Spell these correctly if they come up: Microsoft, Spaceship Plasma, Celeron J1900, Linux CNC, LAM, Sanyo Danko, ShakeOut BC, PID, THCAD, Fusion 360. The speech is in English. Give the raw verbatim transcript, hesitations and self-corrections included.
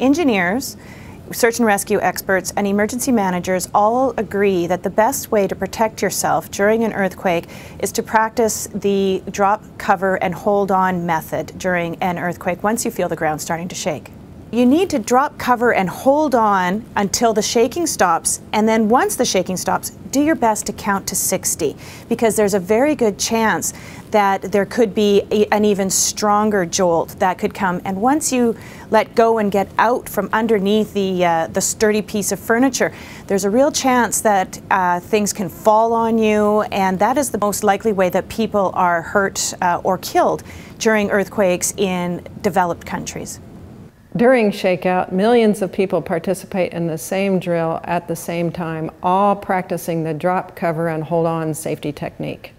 Engineers, search and rescue experts, and emergency managers all agree that the best way to protect yourself during an earthquake is to practice the drop, cover, and hold on method during an earthquake once you feel the ground starting to shake. You need to drop, cover, and hold on until the shaking stops, and then once the shaking stops, do your best to count to sixty, because there's a very good chance that there could be a, an even stronger jolt that could come. And once you let go and get out from underneath the, uh, the sturdy piece of furniture, there's a real chance that uh, things can fall on you, and that is the most likely way that people are hurt uh, or killed during earthquakes in developed countries. During ShakeOut, millions of people participate in the same drill at the same time, all practicing the drop, cover, and hold on safety technique.